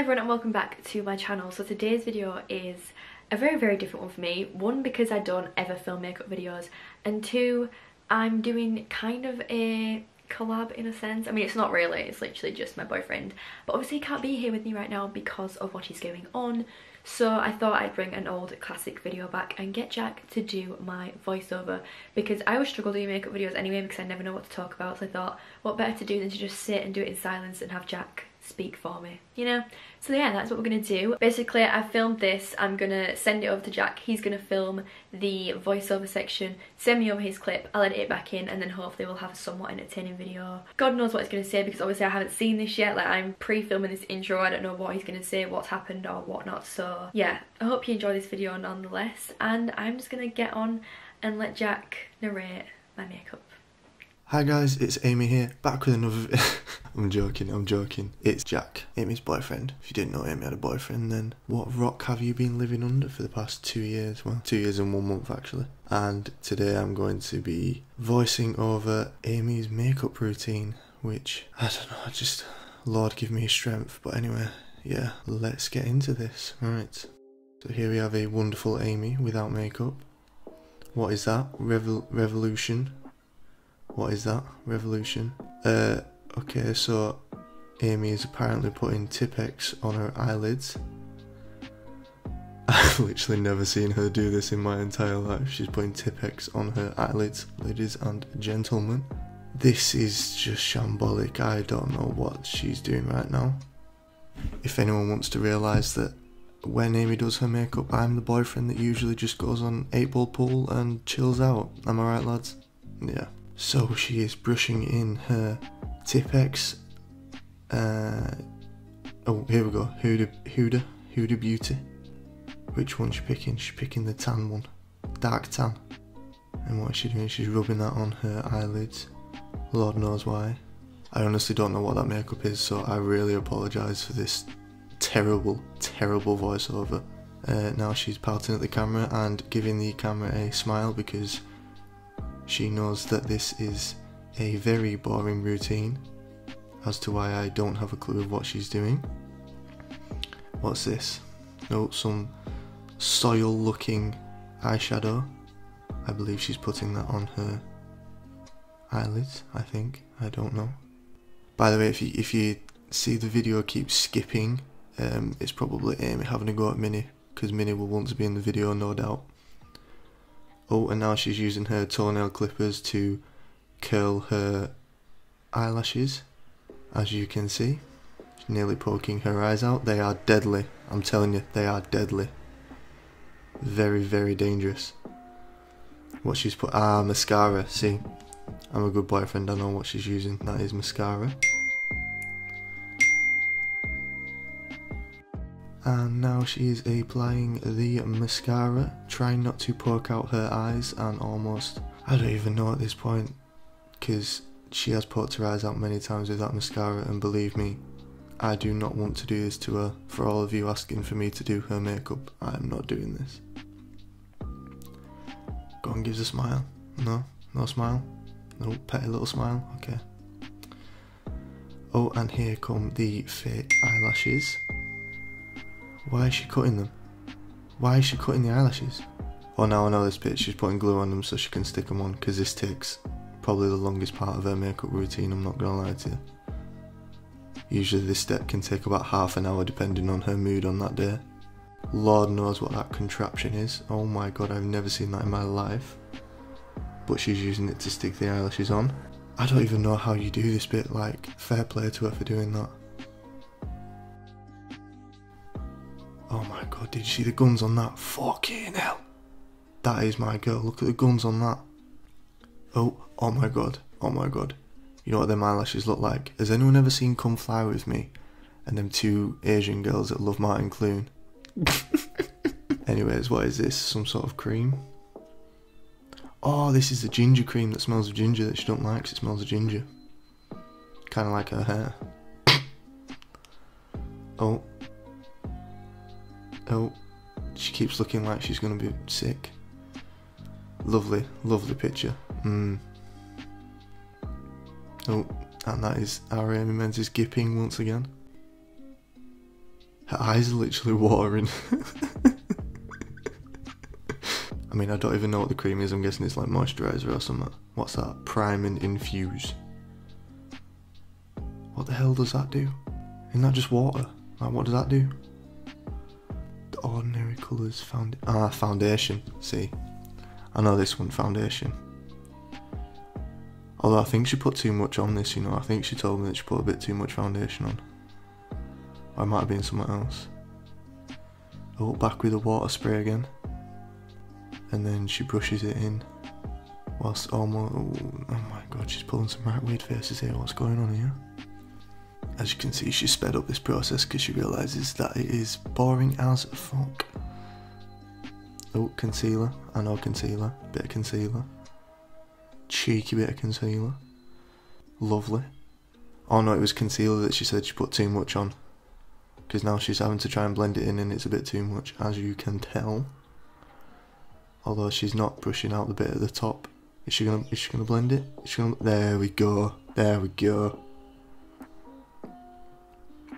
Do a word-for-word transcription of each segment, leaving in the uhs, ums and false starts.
everyone and welcome back to my channel. So today's video is a very very different one for me. One, because I don't ever film makeup videos, and two, I'm doing kind of a collab in a sense. I mean, it's not really, it's literally just my boyfriend, but obviously he can't be here with me right now because of what is going on. So I thought I'd bring an old classic video back and get Jack to do my voiceover, because I always struggle doing makeup videos anyway because I never know what to talk about. So I thought, what better to do than to just sit and do it in silence and have Jack speak for me, you know? So yeah, that's what we're gonna do. Basically, I filmed this, I'm gonna send it over to Jack, he's gonna film the voiceover section, send me over his clip, I'll edit it back in, and then hopefully we'll have a somewhat entertaining video. God knows what he's gonna say, because obviously I haven't seen this yet, like I'm pre-filming this intro, I don't know what he's gonna say, what's happened or whatnot. So yeah, I hope you enjoy this video nonetheless, and I'm just gonna get on and let Jack narrate my makeup. Hi guys, it's Amy here, back with another video. I'm joking, I'm joking. It's Jack, Amy's boyfriend. If you didn't know Amy had a boyfriend, then what rock have you been living under for the past two years? Well, two years and one month actually. And today I'm going to be voicing over Amy's makeup routine, which, I don't know, just, Lord give me strength. But anyway, yeah, let's get into this. Alright, so here we have a wonderful Amy without makeup. What is that? Revol- Revolution. What is that? Revolution. Uh, okay, so Amy is apparently putting Tipex on her eyelids. I've literally never seen her do this in my entire life. She's putting Tipex on her eyelids, ladies and gentlemen. This is just shambolic. I don't know what she's doing right now. If anyone wants to realise that when Amy does her makeup, I'm the boyfriend that usually just goes on eight ball pool and chills out. Am I right, lads? Yeah. So she is brushing in her Tipex. Uh, oh, here we go. Huda, Huda, Huda Beauty. Which one's she picking? She's picking the tan one, dark tan. And what is she doing? She's rubbing that on her eyelids. Lord knows why. I honestly don't know what that makeup is, so I really apologise for this terrible, terrible voiceover. Uh, now she's pouting at the camera and giving the camera a smile because she knows that this is a very boring routine, as to why I don't have a clue of what she's doing. What's this? Oh, some soil looking eyeshadow. I believe she's putting that on her eyelids, I think. I don't know. By the way, if you, if you see the video keep skipping, um, it's probably Amy having a go at Minnie, because Minnie will want to be in the video, no doubt. Oh, and now she's using her toenail clippers to curl her eyelashes, as you can see. She's nearly poking her eyes out. They are deadly. I'm telling you, they are deadly. Very, very dangerous. What she's put... Ah, mascara. See, I'm a good boyfriend. I know what she's using. That is mascara. And now she is applying the mascara, trying not to poke out her eyes, and almost, I don't even know at this point, because she has poked her eyes out many times with that mascara, and believe me, I do not want to do this to her. For all of you asking for me to do her makeup, I am not doing this. Go and give us a smile. No? No smile? No petty little smile? Okay. Oh, and here come the fake eyelashes. Why is she cutting them? Why is she cutting the eyelashes? Oh, now I know this bit. She's putting glue on them so she can stick them on, because this takes probably the longest part of her makeup routine, I'm not going to lie to you. Usually this step can take about half an hour depending on her mood on that day. Lord knows what that contraption is. Oh my god, I've never seen that in my life. But she's using it to stick the eyelashes on. I don't even know how you do this bit, like, fair play to her for doing that. Oh my god, did you see the guns on that? Fucking hell. That is my girl. Look at the guns on that. Oh, oh my god. Oh my god. You know what them eyelashes look like? Has anyone ever seen Come Fly With Me? And them two Asian girls that love Martin Clune. Anyways, what is this? Some sort of cream? Oh, this is the ginger cream that smells of ginger that she don't like, because it smells of ginger. Kind of like her hair. Oh. Oh, she keeps looking like she's going to be sick. Lovely, lovely picture. Mm. Oh, and that is our Amy Menzies gipping once again. Her eyes are literally watering. I mean, I don't even know what the cream is. I'm guessing it's like moisturiser or something. What's that? Prime and infuse. What the hell does that do? Isn't that just water? Like, what does that do? The Ordinary Colours found ah foundation. See, I know this one, foundation. Although I think she put too much on this, you know. I think she told me that she put a bit too much foundation on. Or it might have been something else. Oh, back with the water spray again. And then she brushes it in. Whilst almost... Oh, oh my god, she's pulling some right weird faces here. What's going on here? As you can see, she sped up this process because she realises that it is boring as fuck. Oh, concealer. I know concealer. Bit of concealer. Cheeky bit of concealer. Lovely. Oh no, it was concealer that she said she put too much on. Because now she's having to try and blend it in and it's a bit too much, as you can tell. Although she's not brushing out the bit at the top. Is she gonna, is she gonna blend it? Is she gonna, there we go. There we go.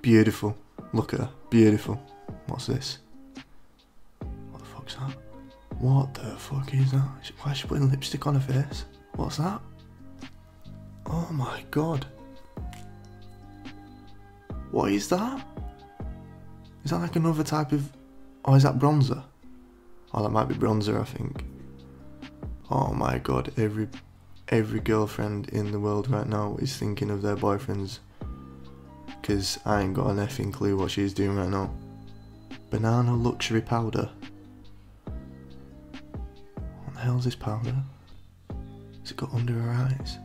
Beautiful. Look at her. Beautiful. What's this? What the fuck's that? What the fuck is that? Why is she putting lipstick on her face? What's that? Oh my god. What is that? Is that like another type of... Oh, is that bronzer? Oh, that might be bronzer, I think. Oh my god, every every girlfriend in the world right now is thinking of their boyfriends. Because I ain't got an effing clue what she's doing right now. Banana luxury powder. What the hell's this powder? Has it got under her eyes?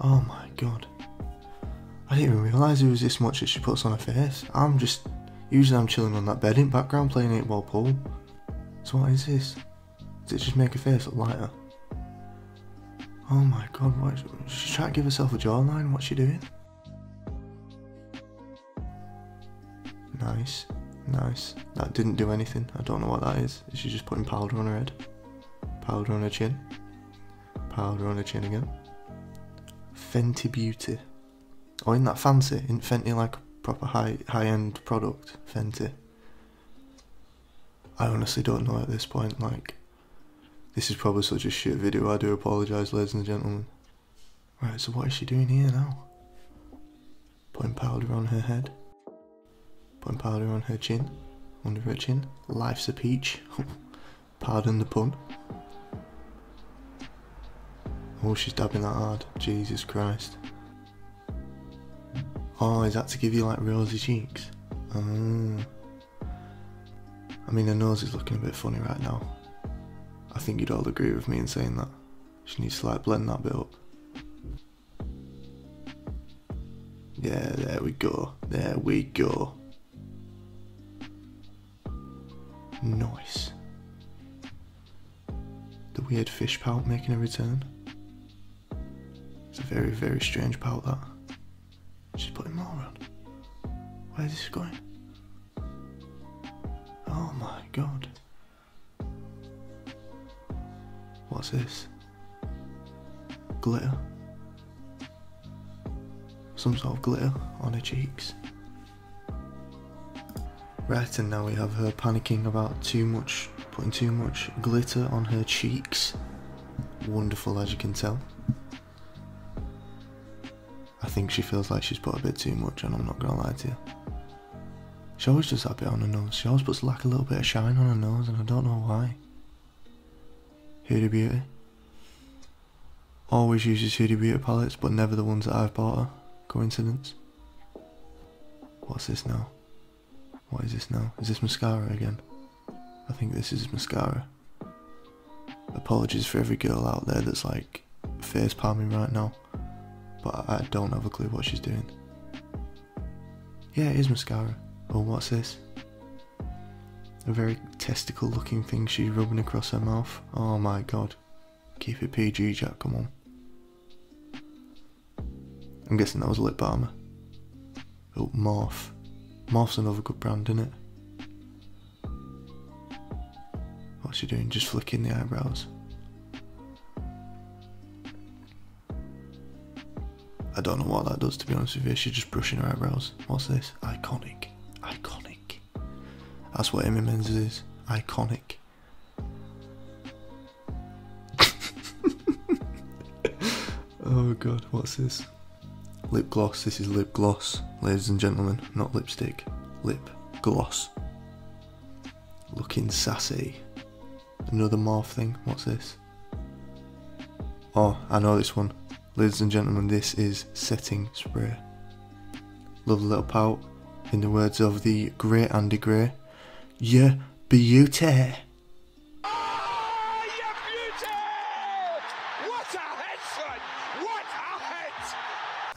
Oh my god. I didn't even realise it was this much that she puts on her face. I'm just... Usually I'm chilling on that bed in background playing eight ball pool. So what is this? Does it just make her face look lighter? Oh my god, what is... She's trying to give herself a jawline, what's she doing? Nice. Nice. That didn't do anything. I don't know what that is. Is she just putting powder on her head? Powder on her chin. Powder on her chin again. Fenty Beauty. Oh, isn't that fancy? Isn't Fenty like a proper high, high-end product? Fenty. I honestly don't know at this point, like... This is probably such a shit video, I do apologise, ladies and gentlemen. Right, so what is she doing here now? Putting powder on her head. Putting powder on her chin. Under her chin. Life's a peach. Pardon the pun. Oh, she's dabbing that hard. Jesus Christ. Oh, is that to give you like rosy cheeks? Oh. I mean, her nose is looking a bit funny right now. I think you'd all agree with me in saying that. She needs to like blend that bit up. Yeah, there we go. There we go. Nice. The weird fish pout making a return. It's a very, very strange pout, that. She's putting more on. Where's this going? Oh my god. What's this? Glitter. Some sort of glitter on her cheeks. Right, and now we have her panicking about too much, putting too much glitter on her cheeks. Wonderful, as you can tell. I think she feels like she's put a bit too much, and I'm not gonna lie to you. She always does that bit on her nose. She always puts like a little bit of shine on her nose, and I don't know why. Huda Beauty. Always uses Huda Beauty palettes, but never the ones that I've bought her. Coincidence. What's this now? What is this now? Is this mascara again? I think this is mascara. Apologies for every girl out there that's like face palming right now. But I don't have a clue what she's doing. Yeah, it is mascara. Oh, what's this? A very testicle looking thing she's rubbing across her mouth. Oh my god. Keep it P G, Jack, come on. I'm guessing that was lip balm. Oh, Morph. Morph's another good brand, isn't it? What's she doing? Just flicking the eyebrows. I don't know what that does, to be honest with you. She's just brushing her eyebrows. What's this? Iconic. iconic. That's what Amy Menzies is, iconic. Oh god, what's this? Lip gloss, this is lip gloss, ladies and gentlemen, not lipstick, lip gloss. Looking sassy. Another Morph thing, what's this? Oh, I know this one. Ladies and gentlemen, this is setting spray. Lovely little pout, in the words of the great Andy Gray. Yeah, beauty!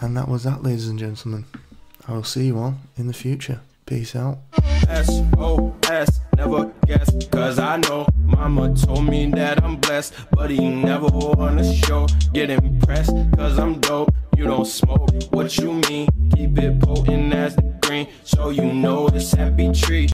And that was that, ladies and gentlemen. I will see you all in the future. Peace out. S O S, never guess, cause I know mama told me that I'm blessed, but he never wanna show, get impressed, cause I'm dope, you don't smoke, what you mean, keep it potent as the green, so you know this happy tree.